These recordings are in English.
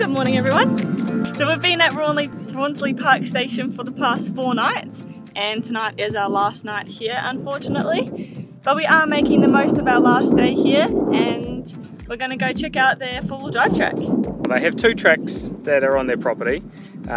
Good morning, everyone. So we've been at Rawnsley Park Station for the past 4 nights, and tonight is our last night here, unfortunately. But we are making the most of our last day here, and we're going to go check out their four-wheel drive track. They have 2 tracks that are on their property. They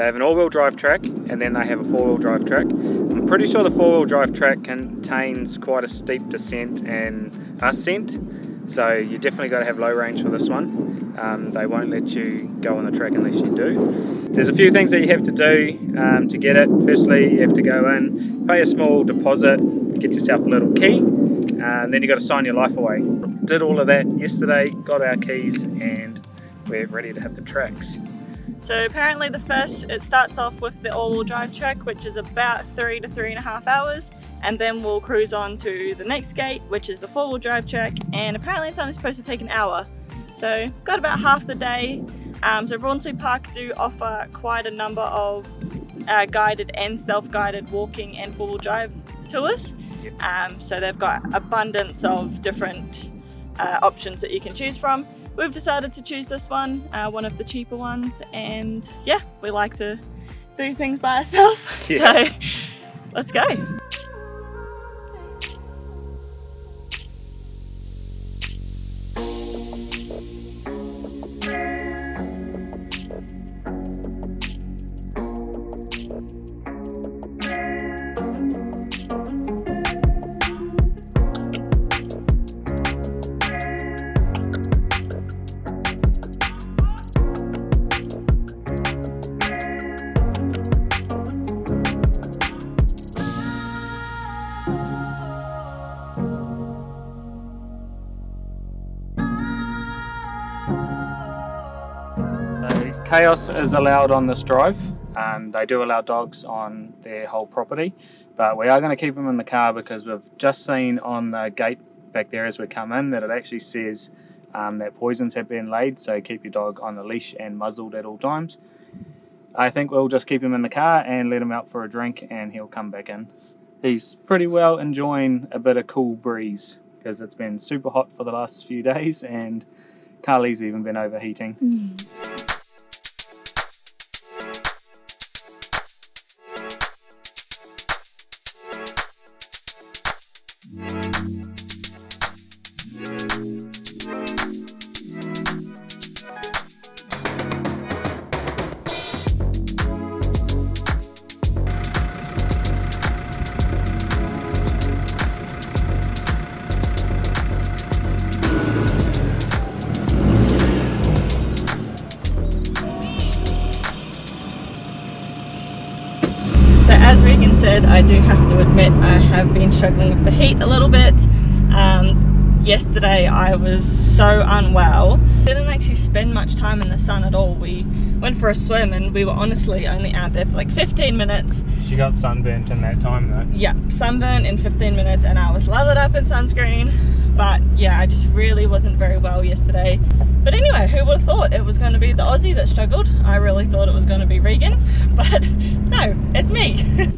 have an all-wheel drive track, and then they have a four-wheel drive track. I'm pretty sure the four-wheel drive track contains quite a steep descent and ascent, so you definitely got to have low range for this one. They won't let you go on the track unless you do. There's a few things that you have to do to get it. Firstly, you have to go in, pay a small deposit, get yourself a little key, and then you got to sign your life away. Did all of that yesterday, got our keys, and we're ready to hit the tracks. So apparently the first, it starts off with the all-wheel drive track, which is about 3 to 3.5 hours, and then we'll cruise on to the next gate, which is the four-wheel drive track, and apparently it's only supposed to take an hour. So got about half the day. So Rawnsley Park do offer quite a number of guided and self-guided walking and four-wheel drive tours. So they've got abundance of different options that you can choose from. We've decided to choose this one, one of the cheaper ones, and yeah, we like to do things by ourselves, yeah. So let's go. Chaos is allowed on this drive. They do allow dogs on their whole property, but we are going to keep them in the car because we've just seen on the gate back there as we come in that it actually says that poisons have been laid, so keep your dog on a leash and muzzled at all times. I think we'll just keep him in the car and let him out for a drink, and he'll come back in. He's pretty well enjoying a bit of cool breeze because it's been super hot for the last few days, and Carly's even been overheating. I do have to admit I have been struggling with the heat a little bit. Yesterday I was so unwell. Didn't actually spend much time in the sun at all. We went for a swim and we were honestly only out there for like 15 minutes. She got sunburnt in that time though. Yeah, sunburnt in 15 minutes and I was lathered up in sunscreen. But yeah, I just really wasn't very well yesterday. But anyway, who would have thought it was going to be the Aussie that struggled? I really thought it was going to be Regan, but no, it's me.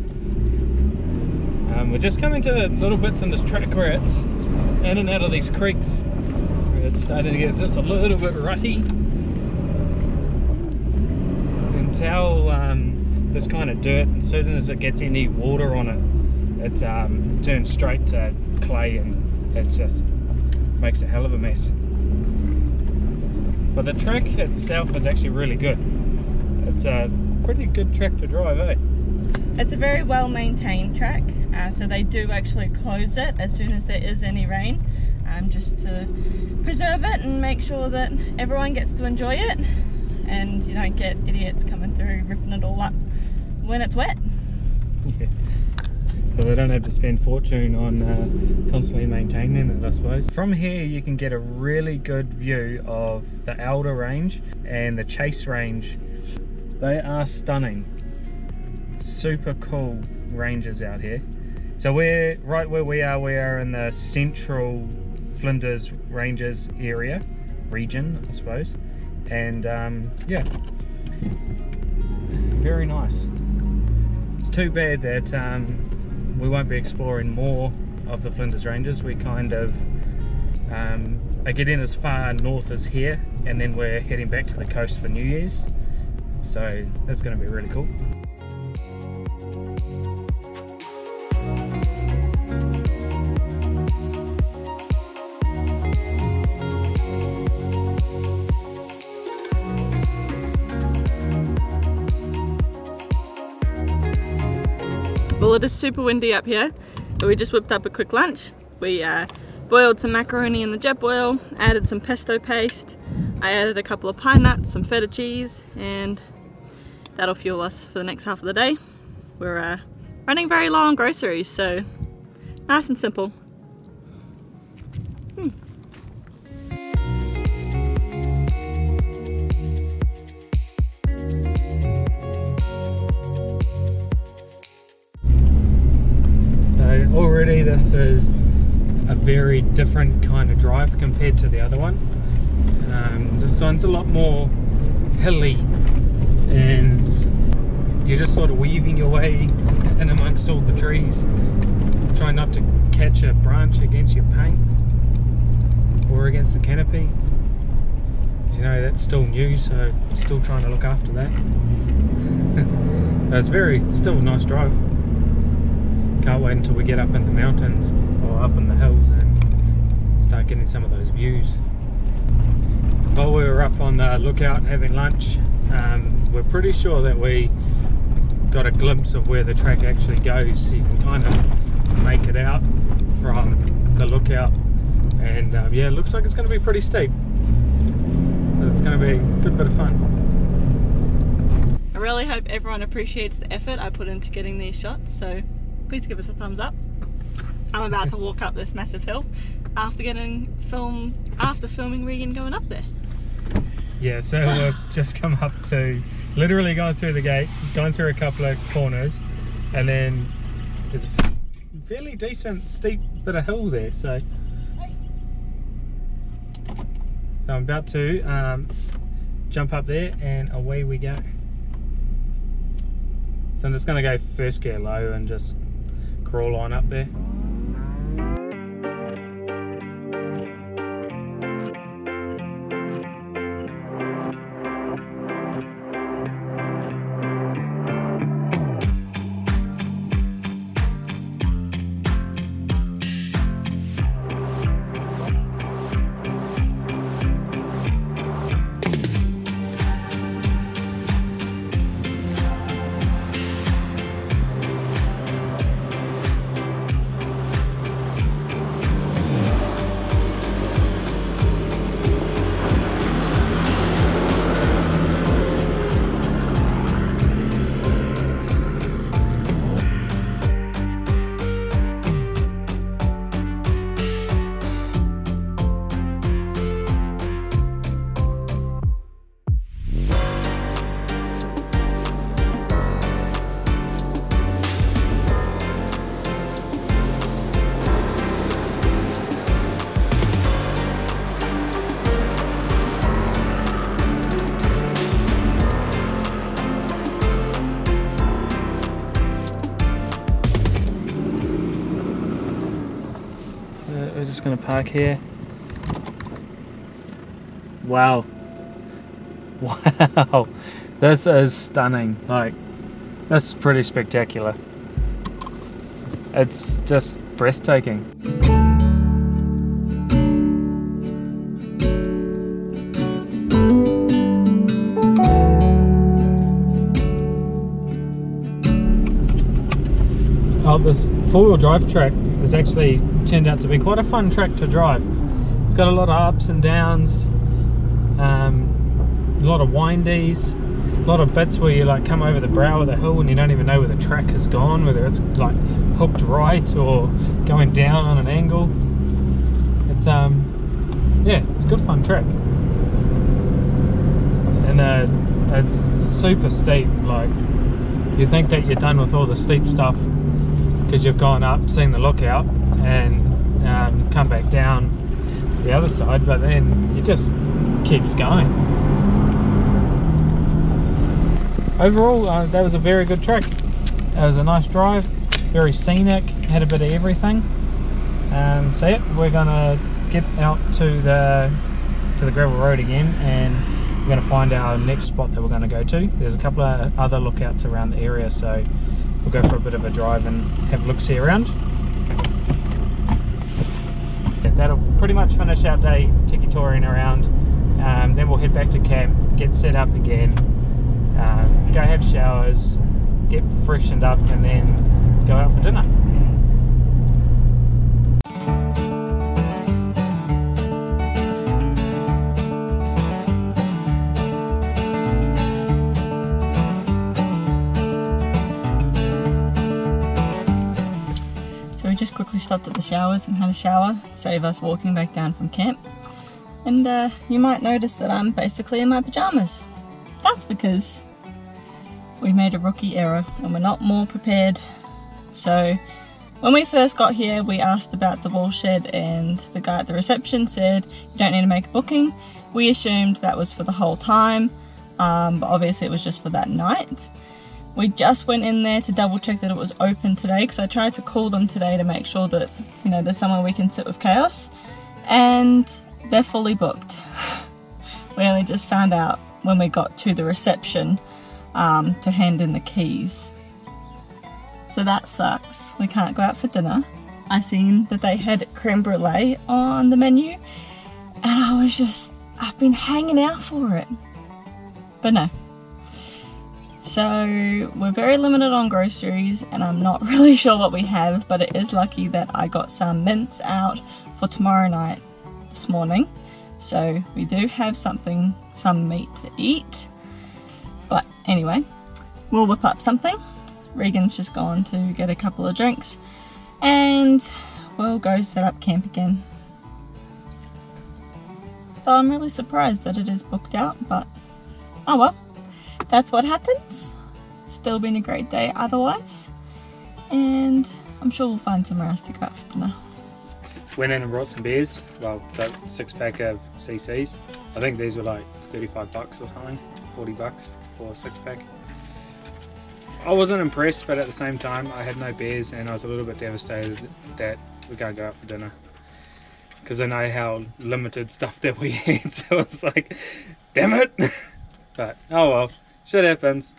We're just coming to little bits in this track where it's in and out of these creeks. It's starting to get just a little bit rutty. You can tell this kind of dirt, as soon as it gets any water on it, it turns straight to clay, and it just makes a hell of a mess. But the track itself is actually really good. It's a pretty good track to drive, eh? It's a very well maintained track, so they do actually close it as soon as there is any rain, just to preserve it and make sure that everyone gets to enjoy it and you don't get idiots coming through ripping it all up when it's wet. Yeah. So they don't have to spend fortune on constantly maintaining it, I suppose. From here you can get a really good view of the Elder Range and the Chase Range. They are stunning. Super cool ranges out here. So we're right where we are in the central Flinders Ranges region, I suppose, and yeah, very nice. It's too bad that we won't be exploring more of the Flinders Ranges. We kind of I get in as far north as here, and then we're heading back to the coast for New Year's, so that's going to be really cool. Well, it is super windy up here, but we just whipped up a quick lunch. We boiled some macaroni in the jet boil, added some pesto paste, I added a couple of pine nuts, some feta cheese, and that'll fuel us for the next half of the day. We're running very low on groceries, so nice and simple. Already this is a very different kind of drive compared to the other one. This one's a lot more hilly and you're just sort of weaving your way in amongst all the trees. Try not to catch a branch against your paint or against the canopy. You know, that's still new, so still trying to look after that. But it's still a nice drive. Can't wait until we get up in the mountains or up in the hills and start getting some of those views. While we were up on the lookout having lunch, we're pretty sure that we got a glimpse of where the track actually goes. You can kind of make it out from the lookout, and yeah, it looks like it's going to be pretty steep, but it's going to be a good bit of fun. I really hope everyone appreciates the effort I put into getting these shots, so please give us a thumbs up. I'm about to walk up this massive hill after filming Regan going up there. Yeah, so we've just come up to, literally gone through the gate, gone through a couple of corners, and then there's a fairly decent steep bit of hill there, so. So I'm about to jump up there and away we go. So I'm just gonna go first gear low and just crawl on up there. Going to park here. Wow. Wow. This is stunning. Like, this is pretty spectacular. It's just breathtaking. This four-wheel drive track has actually turned out to be quite a fun track to drive. It's got a lot of ups and downs, a lot of windies, a lot of bits where you like come over the brow of the hill and you don't even know where the track has gone, whether it's like hooked right or going down on an angle. It's yeah, it's a good fun track, and it's super steep. Like, you think that you're done with all the steep stuff because you've gone up, seen the lookout, and come back down the other side, but then it just keeps going. Overall, that was a very good track. It was a nice drive, very scenic, had a bit of everything. So yeah, we're gonna get out to the gravel road again, and we're going to find our next spot that we're going to go to. There's a couple of other lookouts around the area, so we'll go for a bit of a drive and have a look see around. That'll pretty much finish our day tiki touring around. Then we'll head back to camp, get set up again, go have showers, get freshened up, and then go out for dinner. So we just quickly stopped at the showers and had a shower, save us walking back down from camp. And you might notice that I'm basically in my pajamas. That's because we made a rookie error and we're not more prepared. So when we first got here, we asked about the wall shed and the guy at the reception said, you don't need to make a booking. We assumed that was for the whole time, but obviously it was just for that night. We just went in there to double check that it was open today, because I tried to call them today to make sure that, you know, there's somewhere we can sit with chaos, and they're fully booked. We only just found out when we got to the reception to hand in the keys. So that sucks. We can't go out for dinner. I seen that they had creme brulee on the menu, and I was just, I've been hanging out for it. But no. So we're very limited on groceries, and I'm not really sure what we have, but it is lucky that I got some mints out for tomorrow night this morning. So we do have something, some meat to eat. But anyway, we'll whip up something. Regan's just gone to get a couple of drinks, and we'll go set up camp again. So I'm really surprised that it is booked out, but oh well, that's what happens. Still been a great day otherwise, and I'm sure we'll find somewhere else to go out for dinner. Went in and brought some beers, well, that 6-pack of CCs. I think these were like $35 or something, $40 for a 6-pack. I wasn't impressed, but at the same time I had no beers, and I was a little bit devastated that we can't go out for dinner, because I know how limited stuff that we had, so it's like, damn it. But oh well, shit happens,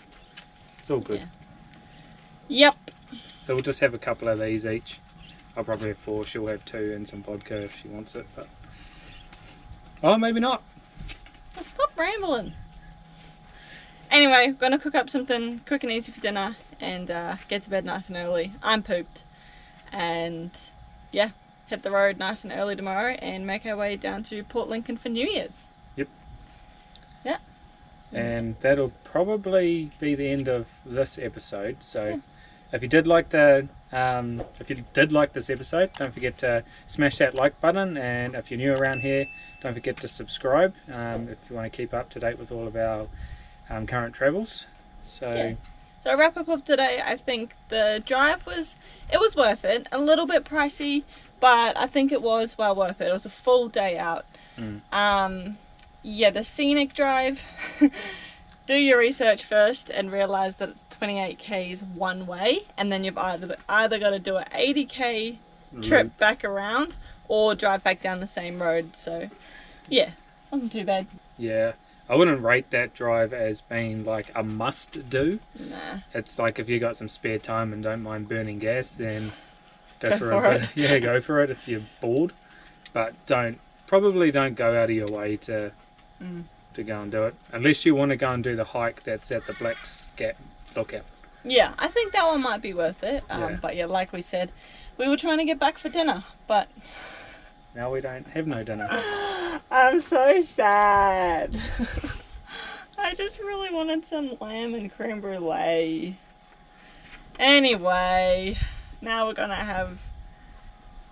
it's all good. Yeah. Yep. So we'll just have a couple of these each. I'll probably have 4, she'll have 2 and some vodka if she wants it, but oh, maybe not. Well, stop rambling. Anyway, I'm gonna cook up something quick and easy for dinner, and get to bed nice and early. I'm pooped, and yeah, hit the road nice and early tomorrow and make our way down to Port Lincoln for New Year's. Yep. Yeah. So. And that'll probably be the end of this episode. So yeah. If you did like the this episode, don't forget to smash that like button, and if you're new around here, don't forget to subscribe if you want to keep up to date with all of our current travels. So yeah. So a wrap up of today, I think the drive was worth it. A little bit pricey, but I think it was well worth it. It was a full day out. Yeah, the scenic drive. Do your research first and realize that it's 28Ks one way, and then you've either got to do an 80K trip back around or drive back down the same road. So yeah, wasn't too bad. Yeah. I wouldn't rate that drive as being like a must do. Nah. It's like if you got some spare time and don't mind burning gas, then go for it. Yeah, go for it if you're bored. But probably don't go out of your way to go and do it. Unless you want to go and do the hike that's at the Blacks Gap lookout. Yeah, I think that one might be worth it. Yeah. But yeah, like we said, we were trying to get back for dinner, but now we don't have no dinner. I'm so sad. I just really wanted some lamb and creme brulee. Anyway, now we're gonna have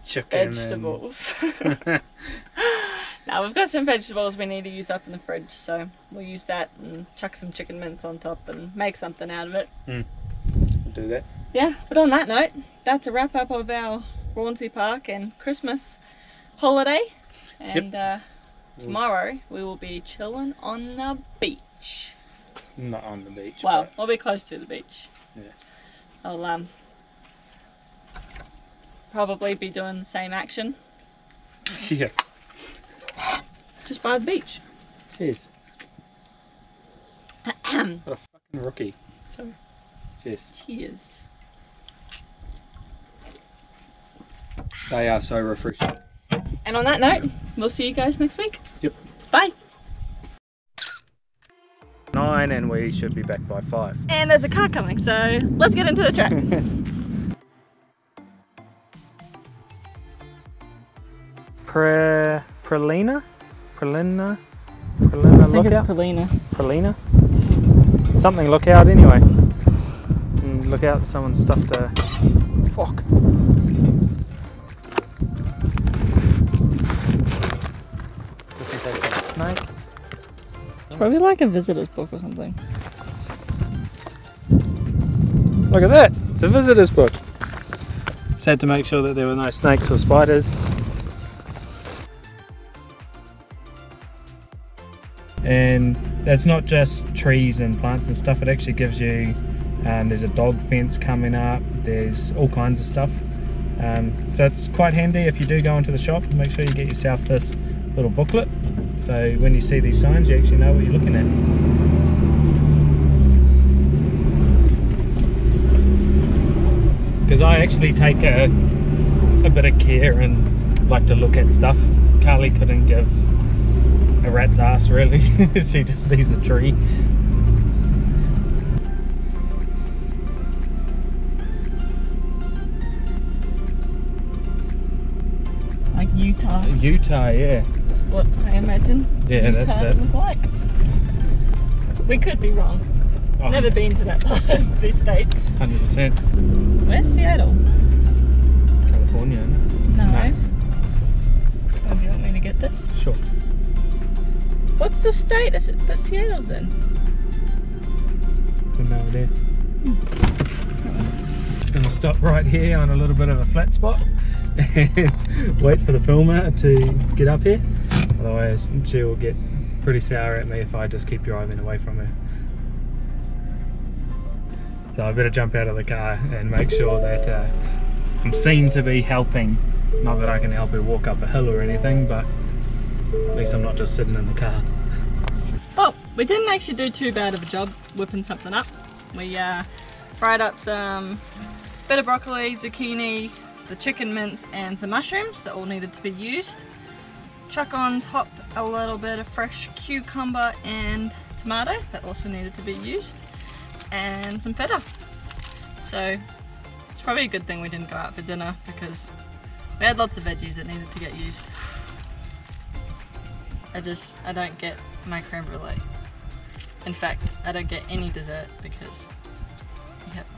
chicken vegetables. Now we've got some vegetables we need to use up in the fridge, so we'll use that and chuck some chicken mince on top and make something out of it. We'll do that. Yeah, but on that note, that's a wrap up of our Rawnsley Park and Christmas holiday, and yep. Tomorrow we will be chilling on the beach. Not on the beach. Well, but we'll be close to the beach. Yeah. I'll probably be doing the same action. Yeah. just by the beach. Cheers. What a fucking rookie. Sorry. Cheers. Cheers. They are so refreshing. And on that note, we'll see you guys next week. Yep. Bye. 9 and we should be back by 5. And there's a car coming, so let's get into the track. Prelina? Prelina? Prelina lookout? I think it's Prelina. Prelina? Something lookout anyway. And look out, someone's stuffed a... Fuck. Just in case there's a snake. Nice. Probably like a visitor's book or something. Look at that! It's a visitor's book! Just had to make sure that there were no snakes or spiders. And that's not just trees and plants and stuff, it actually gives you... there's a dog fence coming up, there's all kinds of stuff. So it's quite handy if you do go into the shop, make sure you get yourself this little booklet. So when you see these signs, you actually know what you're looking at. Because I actually take a bit of care and like to look at stuff. Carly couldn't give a rat's ass really, she just sees a tree. Utah. Utah, yeah. That's what I imagine. Yeah, Utah that's it. Look like. We could be wrong. Oh. Never been to that part of the states. 100%. Where's Seattle? California. No. No. Oh, do you want me to get this? Sure. What's the state that Seattle's in? I've no idea. Just gonna stop right here on a little bit of a flat spot. And wait for the filmer to get up here, otherwise she will get pretty sour at me if I just keep driving away from her. So I better jump out of the car and make sure that I'm seen to be helping. Not that I can help her walk up a hill or anything, but at least I'm not just sitting in the car. Well, we didn't actually do too bad of a job whipping something up. We fried up some bit of broccoli, zucchini, the chicken mince and some mushrooms that all needed to be used. Chuck on top a little bit of fresh cucumber and tomato that also needed to be used, and some feta. So it's probably a good thing we didn't go out for dinner because we had lots of veggies that needed to get used. I don't get my creme brulee. In fact, I don't get any dessert because you have